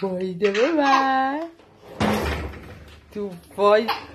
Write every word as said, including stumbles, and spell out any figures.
Boy, do it, bye. Two boys.